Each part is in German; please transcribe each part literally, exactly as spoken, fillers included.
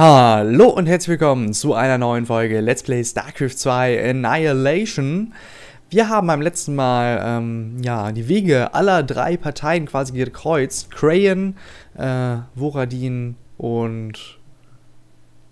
Hallo und herzlich willkommen zu einer neuen Folge Let's Play StarCraft zwei Annihilation. Wir haben beim letzten Mal ähm, ja, die Wege aller drei Parteien quasi gekreuzt. Crayen, äh, Voradin und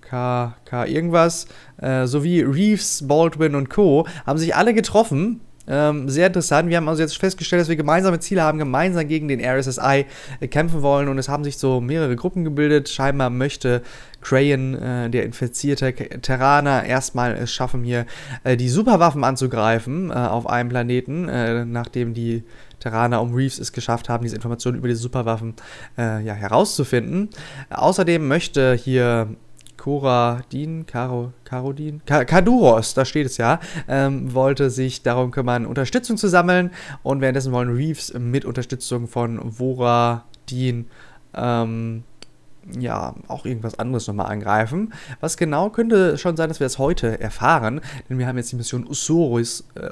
K. K. irgendwas, äh, sowie Reeves, Baldwin und Co. haben sich alle getroffen. Ähm, sehr interessant. Wir haben also jetzt festgestellt, dass wir gemeinsame Ziele haben, gemeinsam gegen den R S S I äh, kämpfen wollen, und es haben sich so mehrere Gruppen gebildet. Scheinbar möchte Crayen, äh, der infizierte Terraner, erstmal es schaffen, hier äh, die Superwaffen anzugreifen äh, auf einem Planeten, äh, nachdem die Terraner um Reeves es geschafft haben, diese Informationen über die Superwaffen äh, ja, herauszufinden. Äh, außerdem möchte hier Voradin, Karo, Karodin, Karduros, da steht es ja, ähm, wollte sich darum kümmern, Unterstützung zu sammeln, und währenddessen wollen Reeves mit Unterstützung von Voradin ähm, ja, auch irgendwas anderes nochmal angreifen. Was genau, könnte schon sein, dass wir es heute erfahren, denn wir haben jetzt die Mission Ussorus, äh,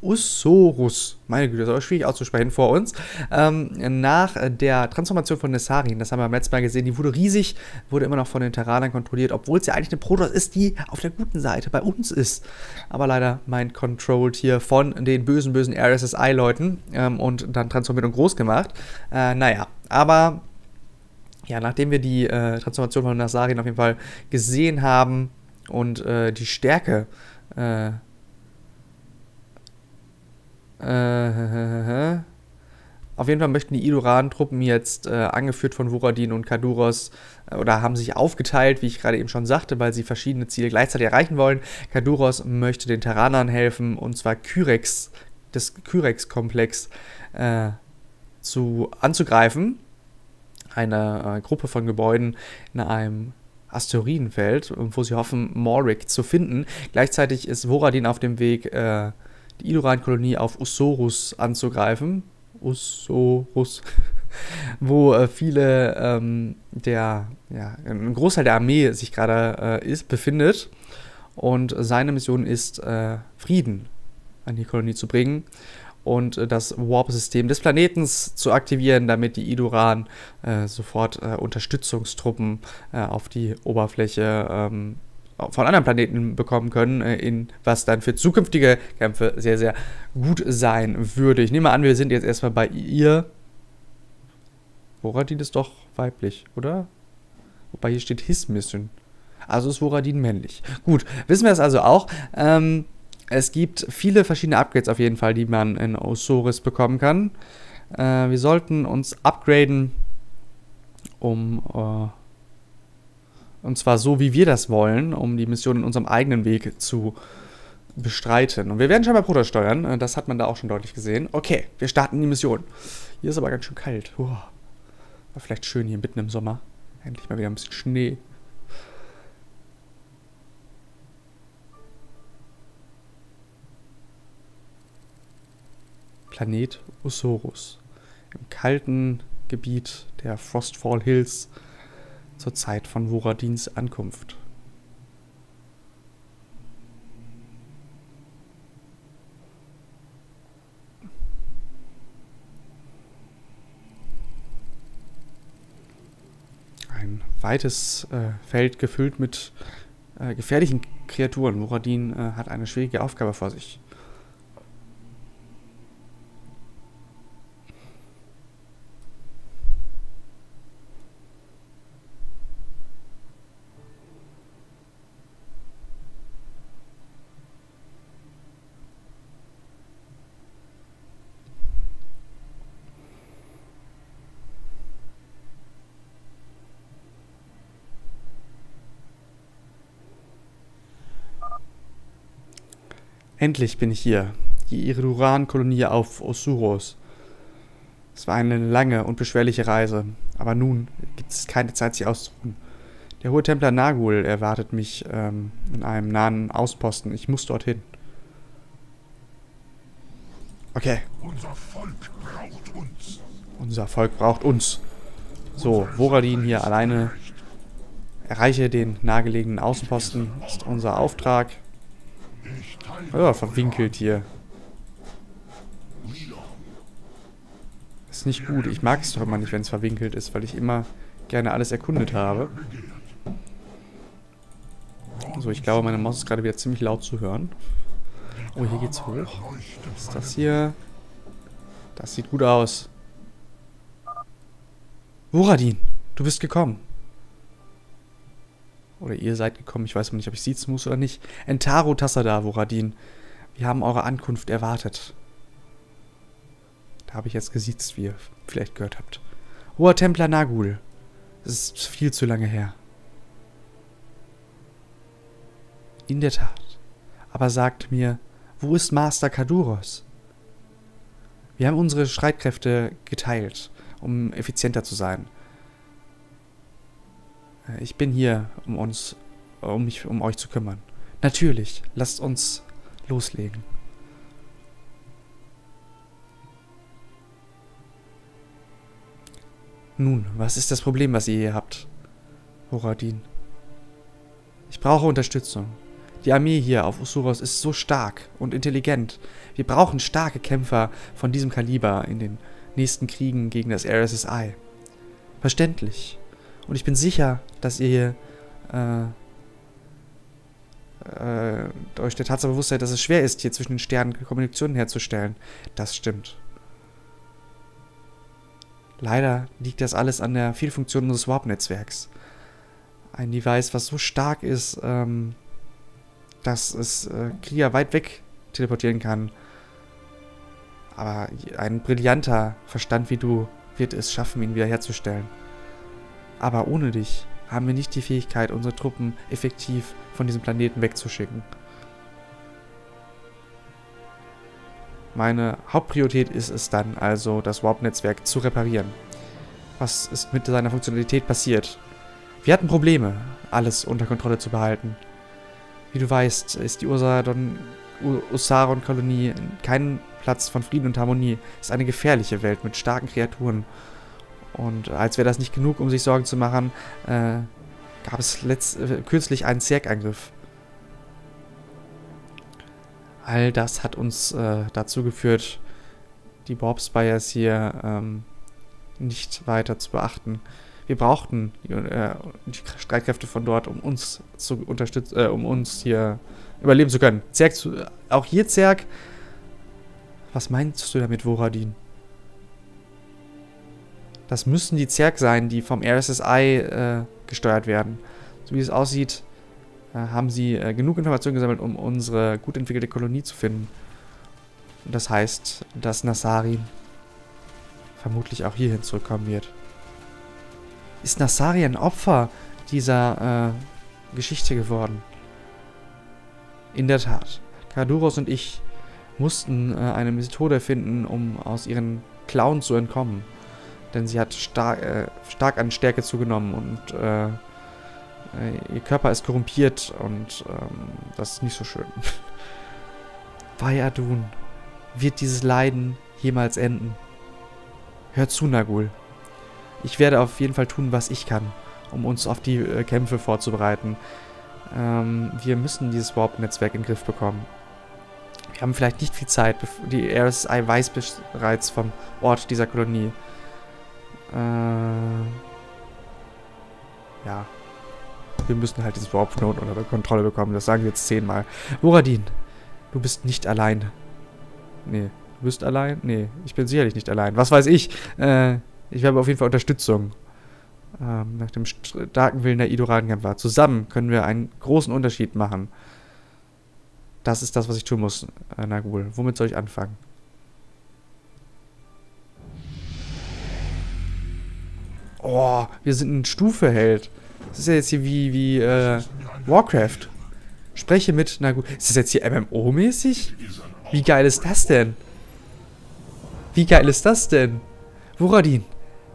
Ussorus, meine Güte, das ist aber schwierig auszusprechen, vor uns. Ähm, nach der Transformation von Nesarin, das haben wir beim letzten Mal gesehen, die wurde riesig, wurde immer noch von den Terranern kontrolliert, obwohl es ja eigentlich eine Protoss ist, die auf der guten Seite bei uns ist. Aber leider mind-controlled hier von den bösen, bösen R S S I-Leuten ähm, und dann transformiert und groß gemacht. Äh, naja, aber ja, nachdem wir die äh, Transformation von Nesarin auf jeden Fall gesehen haben und äh, die Stärke äh, Äh, auf jeden Fall möchten die Idoran-Truppen jetzt, äh, angeführt von Voradin und Karduros, äh, oder haben sich aufgeteilt, wie ich gerade eben schon sagte, weil sie verschiedene Ziele gleichzeitig erreichen wollen. Karduros möchte den Terranern helfen, und zwar Kyrex, das Kyrex-Komplex äh, zu anzugreifen. Eine äh, Gruppe von Gebäuden in einem Asteroidenfeld, wo sie hoffen, Morik zu finden. Gleichzeitig ist Voradin auf dem Weg, äh, die Idoran-Kolonie auf Ussorus anzugreifen. Ussorus. Wo äh, viele ähm, der, ja, ein Großteil der Armee sich gerade äh, ist, befindet. Und seine Mission ist, äh, Frieden an die Kolonie zu bringen und äh, das Warp-System des Planeten zu aktivieren, damit die Idoran äh, sofort äh, Unterstützungstruppen äh, auf die Oberfläche ähm, von anderen Planeten bekommen können, in, was dann für zukünftige Kämpfe sehr, sehr gut sein würde. Ich nehme an, wir sind jetzt erstmal bei ihr. Voradin ist doch weiblich, oder? Wobei hier steht His Mission. Also ist Voradin männlich. Gut, wissen wir das also auch. Ähm, es gibt viele verschiedene Upgrades auf jeden Fall, die man in Ussorus bekommen kann. Äh, wir sollten uns upgraden, um... Äh, Und zwar so, wie wir das wollen, um die Mission in unserem eigenen Weg zu bestreiten. Und wir werden scheinbar Protoss steuern, das hat man da auch schon deutlich gesehen. Okay, wir starten die Mission. Hier ist aber ganz schön kalt. Oh, war vielleicht schön hier mitten im Sommer. Endlich mal wieder ein bisschen Schnee. Planet Ussorus. Im kalten Gebiet der Frostfall Hills. Zur Zeit von Voradins Ankunft. Ein weites äh, Feld gefüllt mit äh, gefährlichen Kreaturen. Voradin äh, hat eine schwierige Aufgabe vor sich. Endlich bin ich hier, die Idoran-Kolonie auf Ussorus. Es war eine lange und beschwerliche Reise, aber nun gibt es keine Zeit, sich auszuruhen. Der hohe Templer Nagul erwartet mich ähm, in einem nahen Ausposten. Ich muss dorthin. Okay. Unser Volk braucht uns. Unser Volk braucht uns. So, Voradin hier alleine. Erreiche den nahegelegenen Außenposten. Das ist unser Auftrag. Oh, verwinkelt hier. Ist nicht gut. Ich mag es doch immer nicht, wenn es verwinkelt ist, weil ich immer gerne alles erkundet habe. So, ich glaube, meine Maus ist gerade wieder ziemlich laut zu hören. Oh, hier geht's hoch. Was ist das hier? Das sieht gut aus. Voradin, du bist gekommen. Oder ihr seid gekommen. Ich weiß nicht, ob ich siezen muss oder nicht. Entaro Tassadar, Voradin. Wir haben eure Ankunft erwartet. Da habe ich jetzt gesiezt, wie ihr vielleicht gehört habt. Hoher Templer Nagul. Das ist viel zu lange her. In der Tat. Aber sagt mir, wo ist Master Karduros? Wir haben unsere Streitkräfte geteilt, um effizienter zu sein. Ich bin hier, um uns, um mich, um euch zu kümmern. Natürlich, lasst uns loslegen. Nun, was ist das Problem, was ihr hier habt, Voradin? Ich brauche Unterstützung. Die Armee hier auf Ussorus ist so stark und intelligent. Wir brauchen starke Kämpfer von diesem Kaliber in den nächsten Kriegen gegen das R S S I. Verständlich. Und ich bin sicher, dass ihr äh, äh, euch der Tatsache bewusst seid, dass es schwer ist, hier zwischen den Sternen Kommunikation herzustellen. Das stimmt. Leider liegt das alles an der Fehlfunktion unseres Warp-Netzwerks. Ein Device, was so stark ist, ähm, dass es äh, Krieger weit weg teleportieren kann. Aber ein brillanter Verstand wie du wird es schaffen, ihn wiederherzustellen. Aber ohne dich haben wir nicht die Fähigkeit, unsere Truppen effektiv von diesem Planeten wegzuschicken. Meine Hauptpriorität ist es dann also, das Warp-Netzwerk zu reparieren. Was ist mit seiner Funktionalität passiert? Wir hatten Probleme, alles unter Kontrolle zu behalten. Wie du weißt, ist die Ussaron-Kolonie kein Platz von Frieden und Harmonie. Es ist eine gefährliche Welt mit starken Kreaturen. Und als wäre das nicht genug, um sich Sorgen zu machen, äh, gab es letzt, äh, kürzlich einen Zerg-Angriff. All das hat uns äh, dazu geführt, die Warp-Spires hier ähm, nicht weiter zu beachten. Wir brauchten die, äh, die Streitkräfte von dort, um uns zu unterstützen, äh, um uns hier überleben zu können. Zerg zu, auch hier Zerg. Was meinst du damit, Voradin? Das müssen die Zerg sein, die vom R S S I äh, gesteuert werden. So wie es aussieht, äh, haben sie äh, genug Informationen gesammelt, um unsere gut entwickelte Kolonie zu finden. Und das heißt, dass Nesarin vermutlich auch hierhin zurückkommen wird. Ist Nesarin ein Opfer dieser äh, Geschichte geworden? In der Tat. Karduros und ich mussten äh, eine Methode finden, um aus ihren Klauen zu entkommen. Denn sie hat star äh, stark an Stärke zugenommen und äh, äh, ihr Körper ist korrumpiert und ähm, das ist nicht so schön. Voradin, wird dieses Leiden jemals enden? Hör zu, Nagul. Ich werde auf jeden Fall tun, was ich kann, um uns auf die äh, Kämpfe vorzubereiten. Ähm, wir müssen dieses Warp-Netzwerk in den Griff bekommen. Wir haben vielleicht nicht viel Zeit. Die R S I weiß bereits vom Ort dieser Kolonie. Äh, ja. Wir müssen halt dieses Warp-Node unter Kontrolle bekommen. Das sagen wir jetzt zehnmal. Voradin, du bist nicht allein. Nee, du bist allein? Nee, ich bin sicherlich nicht allein. Was weiß ich? Äh... Ich habe auf jeden Fall Unterstützung. Ähm, nach dem starken Willen der Idoran-Kämpfer. Zusammen können wir einen großen Unterschied machen. Das ist das, was ich tun muss, äh, Nagul. Womit soll ich anfangen? Oh, wir sind ein Stufeheld. Das ist ja jetzt hier wie, wie äh, Warcraft. Spreche mit Nagul. Ist das jetzt hier M M O-mäßig? Wie geil ist das denn? Wie geil ist das denn? Voradin!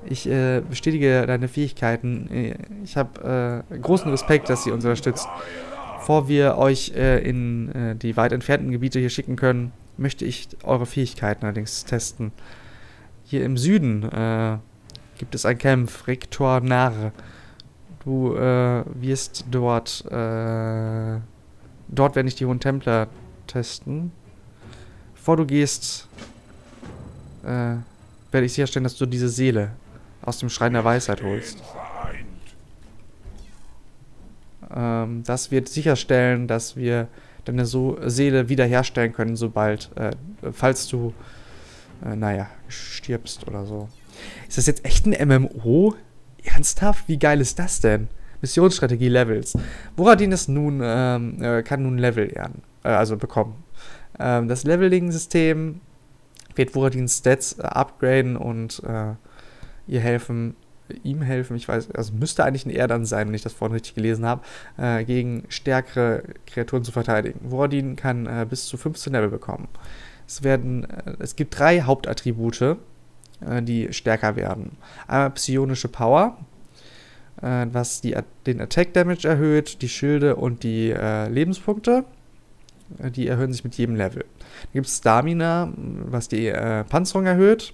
Ich äh, bestätige deine Fähigkeiten. Ich habe äh, großen Respekt, dass ihr uns unterstützt. Bevor wir euch äh, in äh, die weit entfernten Gebiete hier schicken können, möchte ich eure Fähigkeiten allerdings testen. Hier im Süden äh, gibt es einen Kampf, Rektornar. Du äh, wirst dort... Äh, dort werde ich die Hohen Templer testen. Bevor du gehst... Äh, werde ich sicherstellen, dass du diese Seele aus dem Schrein der Weisheit holst. ähm, das wird sicherstellen, dass wir deine so Seele wiederherstellen können, sobald, äh, falls du, äh, naja, stirbst oder so. Ist das jetzt echt ein M M O? Ernsthaft? Wie geil ist das denn? Missionsstrategie Levels. Voradin ist nun, ähm, äh, kann nun Level erden, äh, also bekommen. Ähm, das Leveling-System wird Voradins Stats äh, upgraden und äh, ihr helfen, ihm helfen, ich weiß, also müsste eigentlich ein Erdern sein, wenn ich das vorhin richtig gelesen habe, äh, gegen stärkere Kreaturen zu verteidigen. Voradin kann äh, bis zu fünfzehn Level bekommen. Es werden, äh, es gibt drei Hauptattribute, äh, die stärker werden. Einmal psionische Power, äh, was die, den Attack Damage erhöht, die Schilde und die äh, Lebenspunkte. Die erhöhen sich mit jedem Level. Dann gibt es Stamina, was die äh, Panzerung erhöht.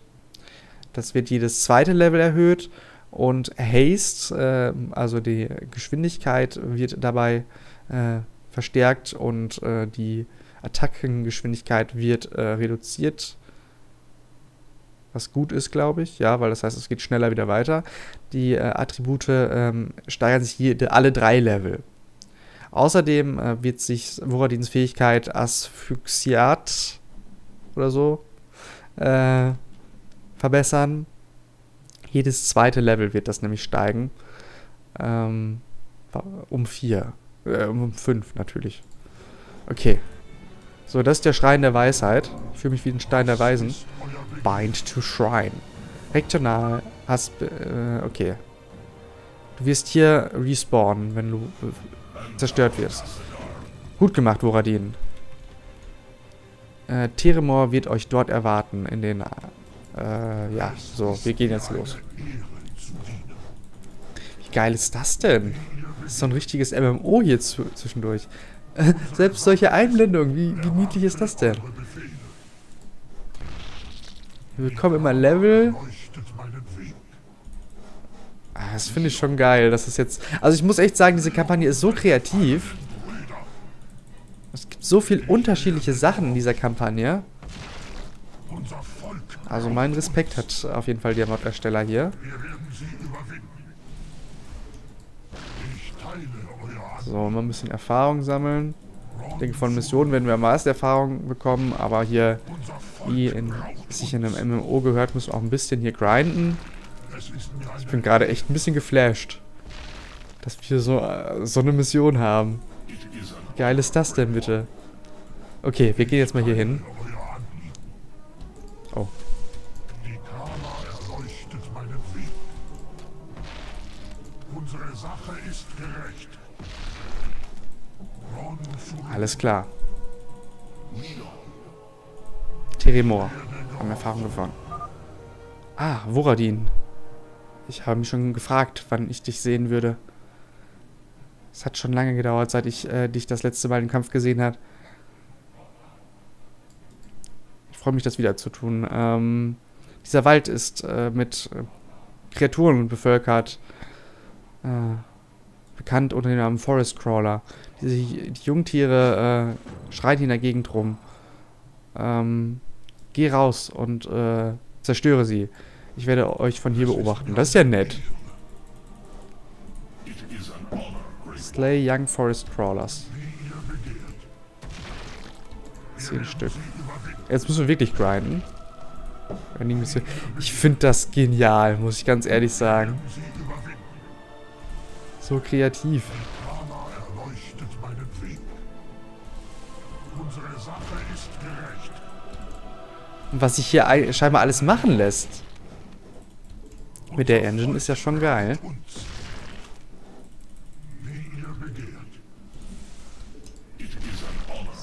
Das wird jedes zweite Level erhöht. Und Haste, äh, also die Geschwindigkeit, wird dabei äh, verstärkt und äh, die Attackengeschwindigkeit wird äh, reduziert. Was gut ist, glaube ich. Ja, weil das heißt, es geht schneller wieder weiter. Die äh, Attribute äh, steigern sich jede, alle drei Level. Außerdem äh, wird sich Voradins Fähigkeit Asphyxiat oder so äh, verbessern. Jedes zweite Level wird das nämlich steigen. Ähm, um vier. Äh, um fünf natürlich. Okay. So, das ist der Schrein der Weisheit. Ich fühle mich wie ein Stein der Weisen. Bind to Shrine. Rektional. Hast, äh, okay. Du wirst hier respawnen, wenn du... Äh, zerstört wirst. Gut gemacht, Voradin. Äh, Theremor wird euch dort erwarten in den... Äh, ja, so, wir gehen jetzt los. Wie geil ist das denn? Das ist so ein richtiges M M O hier zu, zwischendurch. Äh, selbst solche Einblendungen, wie, wie niedlich ist das denn? Wir bekommen immer Level... Das finde ich schon geil, dass es jetzt... Also ich muss echt sagen, diese Kampagne ist so kreativ. Es gibt so viele unterschiedliche Sachen in dieser Kampagne. Also mein Respekt hat auf jeden Fall der Mod-Ersteller hier. So, mal ein bisschen Erfahrung sammeln. Ich denke, von Missionen werden wir Mastererfahrung bekommen, aber hier, wie in, sich in einem M M O gehört, müssen wir auch ein bisschen hier grinden. Ich bin gerade echt ein bisschen geflasht, dass wir so, so eine Mission haben. Wie geil ist das denn bitte? Okay, wir gehen jetzt mal hier hin. Oh. Alles klar. Theremor. Haben Erfahrung gewonnen. Ah, Voradin. Ich habe mich schon gefragt, wann ich dich sehen würde. Es hat schon lange gedauert, seit ich äh, dich das letzte Mal im Kampf gesehen habe. Ich freue mich, das wieder zu tun. Ähm, dieser Wald ist äh, mit Kreaturen bevölkert. Äh, bekannt unter dem Namen Forest Crawler. Diese, die Jungtiere äh, schreien in der Gegend rum. Ähm, geh raus und äh, zerstöre sie. Ich werde euch von hier beobachten. Das ist ja nett. Slay Young Forest Crawlers. Zehn Stück. Jetzt müssen wir wirklich grinden. Ich finde das genial, muss ich ganz ehrlich sagen. So kreativ. Und was sich hier scheinbar alles machen lässt. Mit der Engine ist ja schon geil.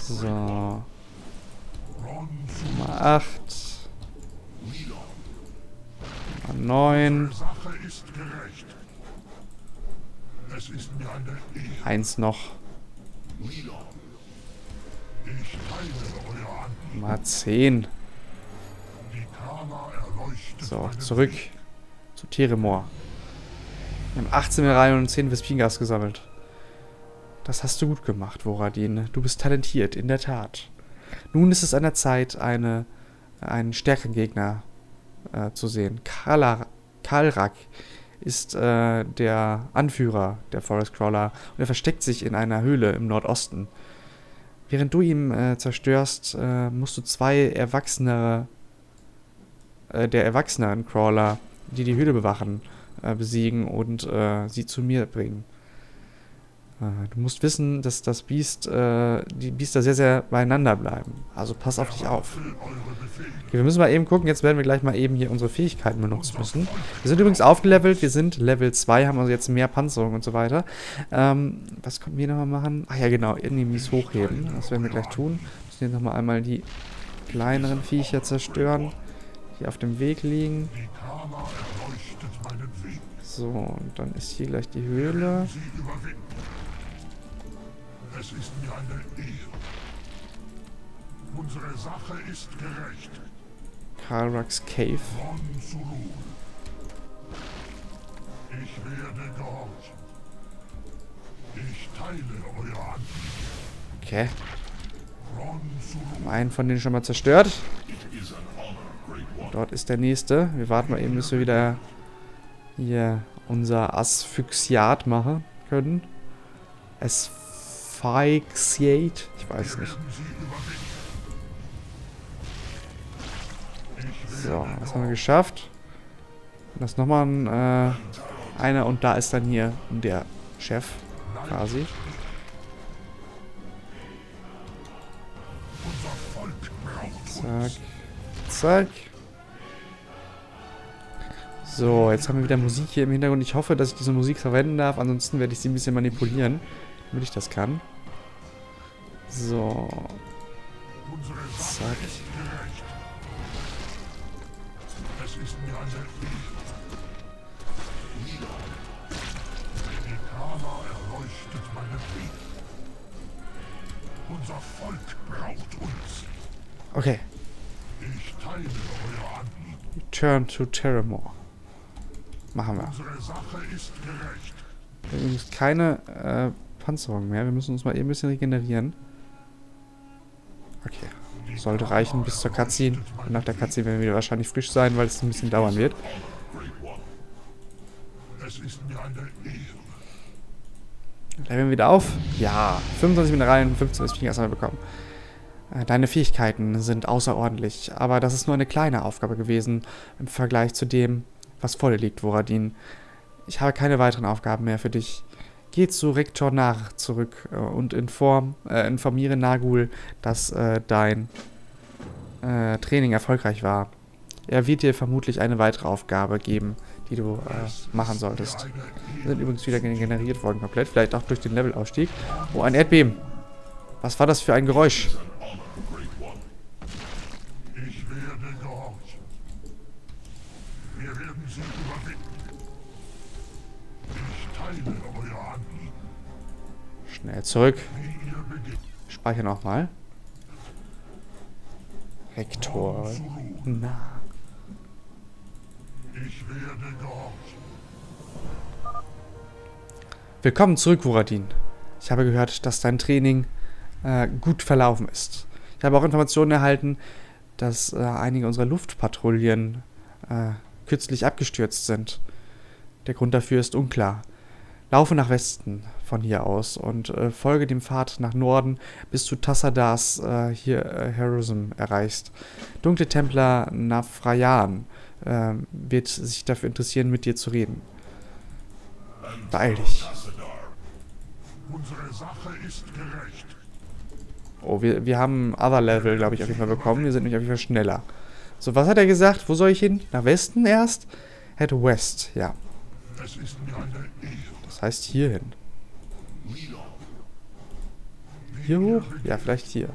So. Nummer acht. Nummer neun. Eins noch. Nummer zehn. So, zurück. Zu Theremor. Wir haben achtzehn Mineralien und zehn Vespingas gesammelt. Das hast du gut gemacht, Voradin. Du bist talentiert, in der Tat. Nun ist es an der Zeit, eine, einen stärkeren Gegner äh, zu sehen. Kalrak ist äh, der Anführer der Forest Crawler und er versteckt sich in einer Höhle im Nordosten. Während du ihn äh, zerstörst, äh, musst du zwei Erwachsene äh, der erwachsenen Crawler, die die Höhle bewachen, äh, besiegen und äh, sie zu mir bringen. Äh, du musst wissen, dass das Biest, äh, die Biester sehr, sehr beieinander bleiben. Also pass auf dich auf. Okay, wir müssen mal eben gucken, jetzt werden wir gleich mal eben hier unsere Fähigkeiten benutzen müssen. Wir sind übrigens aufgelevelt, wir sind Level zwei, haben also jetzt mehr Panzerung und so weiter. Ähm, was konnten wir nochmal machen? Ach ja genau, Enemies hochheben, das werden wir gleich tun. Wir müssen jetzt nochmal einmal die kleineren Viecher zerstören, die auf dem Weg liegen. So, und dann ist hier gleich die Höhle. Es ist mir eine Ehre. Unsere Sache ist gerecht. Kyrex Cave. Ich werde gehorchen. Ich teile euer Anliegen. Okay. Einen von denen schon mal zerstört. Dort ist der nächste. Wir warten mal eben, bis wir wieder hier unser Asphyxiat machen können. Asphyxiat? Ich weiß nicht. So, das haben wir geschafft. Das ist nochmal ein, äh, einer und da ist dann hier der Chef quasi. Zack. Zack. So, jetzt haben wir wieder Musik hier im Hintergrund. Ich hoffe, dass ich diese Musik verwenden darf. Ansonsten werde ich sie ein bisschen manipulieren, damit ich das kann. So. Zack. Okay. Return to Theremor. Machen wir. Wir müssen keine äh, Panzerung mehr. Wir müssen uns mal eben ein bisschen regenerieren. Okay. Sollte reichen bis zur Cutscene. Und nach der Cutscene werden wir wahrscheinlich frisch sein, weil es ein bisschen dauern wird. Leveln wir wieder auf. Ja. fünfundzwanzig Mineralien, fünfzehn Springen erstmal bekommen. Deine Fähigkeiten sind außerordentlich, aber das ist nur eine kleine Aufgabe gewesen im Vergleich zu dem, was vor dir liegt, Voradin. Ich habe keine weiteren Aufgaben mehr für dich. Geh zu Rektor Nach zurück und inform, äh, informiere Nagul, dass äh, dein äh, Training erfolgreich war. Er wird dir vermutlich eine weitere Aufgabe geben, die du äh, machen solltest. Wir sind übrigens wieder generiert worden komplett, vielleicht auch durch den Levelausstieg. Oh, ein Erdbeben! Was war das für ein Geräusch? Schnell zurück. Speichern nochmal. Rektor. Na. Willkommen zurück, Muradin. Ich habe gehört, dass dein Training äh, gut verlaufen ist. Ich habe auch Informationen erhalten, dass äh, einige unserer Luftpatrouillen äh, kürzlich abgestürzt sind. Der Grund dafür ist unklar. Laufe nach Westen von hier aus und äh, folge dem Pfad nach Norden, bis du Tassadars äh, hier äh, Heroism erreichst. Dunkle Templer Nafrayan äh, wird sich dafür interessieren, mit dir zu reden. Beeil dich. Unsere Sache ist gerecht. Oh, wir, wir haben Other Level, glaube ich, auf jeden Fall bekommen. Wir sind nämlich auf jeden Fall schneller. So, was hat er gesagt? Wo soll ich hin? Nach Westen erst? Head West, ja. Es ist mir eine Ehre. Das heißt hierhin. Hier hoch? Ja, vielleicht hier.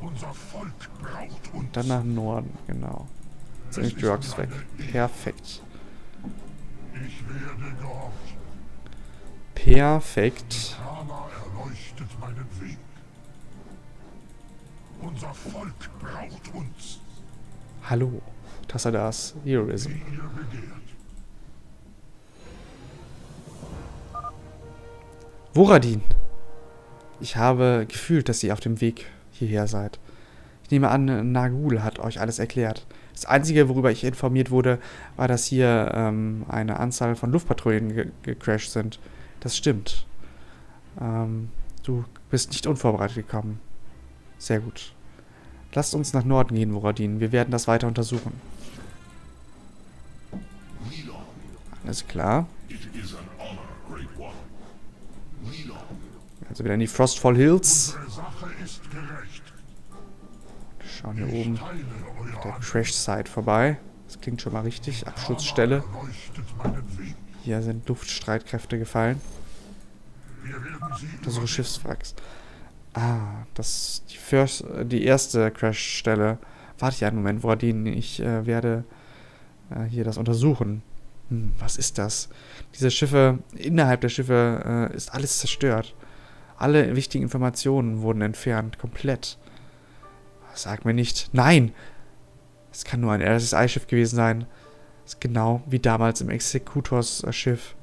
Unser Volk braucht uns. Dann nach Norden, genau. Jetzt sind die Rocks weg. Perfekt. Ich werde gehorchen. Perfekt. Terraner erleuchtet meinen Weg. Unser Volk braucht uns. Hallo, Tassadars Heroism. Voradin, ich habe gefühlt, dass ihr auf dem Weg hierher seid. Ich nehme an, Nagul hat euch alles erklärt. Das Einzige, worüber ich informiert wurde, war, dass hier ähm, eine Anzahl von Luftpatrouillen ge gecrashed sind. Das stimmt. Ähm, du bist nicht unvorbereitet gekommen. Sehr gut. Lasst uns nach Norden gehen, Voradin. Wir werden das weiter untersuchen. Alles klar. Also wieder in die Frostfall Hills. Wir schauen hier oben der Crash-Site vorbei. Das klingt schon mal richtig. Abschutzstelle. Hier sind Luftstreitkräfte gefallen. Untersuche Schiffswracks. Ah, das ist die, first, die erste Crash-Stelle. Warte ich einen Moment, Voradin. Ich äh, werde äh, hier das untersuchen. Hm, was ist das? Diese Schiffe, innerhalb der Schiffe äh, ist alles zerstört. Alle wichtigen Informationen wurden entfernt, komplett. Sag mir nicht. Nein! Es kann nur ein R S S I-Schiff gewesen sein. Das ist genau wie damals im Exekutors-Schiff.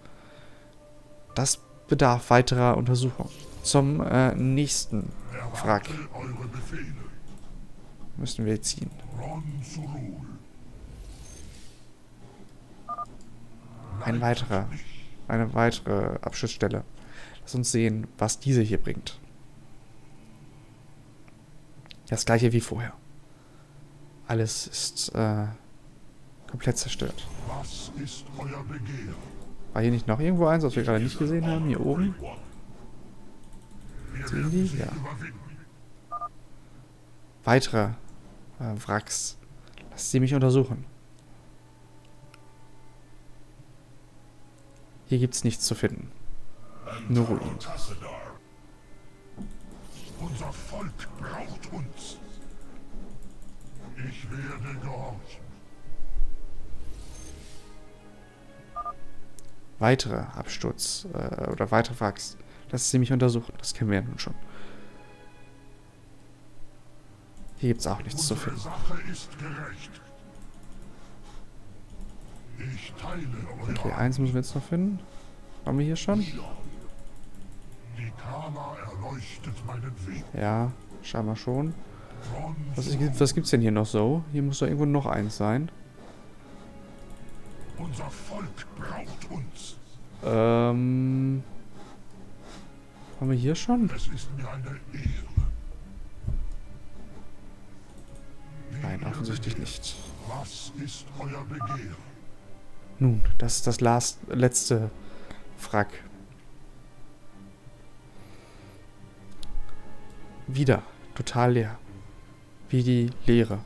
Das bedarf weiterer Untersuchung. Zum äh, nächsten Wrack müssen wir ziehen. Ein weiterer. Eine weitere Abschlussstelle. Lass uns sehen, was diese hier bringt. Das gleiche wie vorher. Alles ist äh, komplett zerstört. Was ist euer Begehr? War hier nicht noch irgendwo eins, was wir gerade nicht gesehen haben? Hier oben? Sehen die? Ja. Weitere äh, Wracks. Lass sie mich untersuchen. Hier gibt es nichts zu finden. Nur Ruin. Unser Volk braucht uns. Ich werde gehorchen. Weitere Absturz äh, oder weitere Wracks. Lass sie mich untersuchen. Das kennen wir ja nun schon. Hier gibt es auch nichts zu finden. Unsere Sache ist gerecht. Ich teile euer. Okay, eins müssen wir jetzt noch finden. Haben wir hier schon? Die Kala erleuchtet meinen Weg. Ja, scheinbar schon. Was, ist, was gibt's denn hier noch so? Hier muss doch irgendwo noch eins sein. Unser Volk braucht uns. Ähm. Haben wir hier schon? Es ist mir eine Ehre. Nein, offensichtlich nicht. Was ist euer Begehr? Nun, das ist das last, letzte Wrack. Wieder. Total leer. Wie die Leere.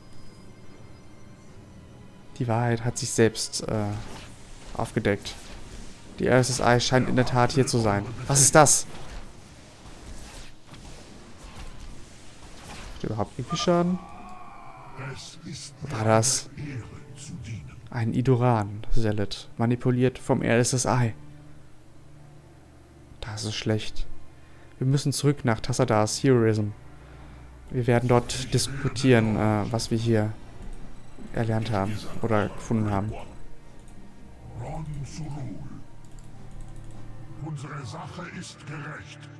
Die Wahrheit hat sich selbst äh, aufgedeckt. Die R S S I scheint in der Tat hier zu sein. Was ist das? Hat überhaupt irgendwie Schaden? War das ein Idoran-Zealot, manipuliert vom R S S I? Das ist schlecht. Wir müssen zurück nach Tassadars Heroism. Wir werden dort diskutieren, äh, was wir hier erlernt haben oder gefunden haben. Unsere Sache ist gerecht.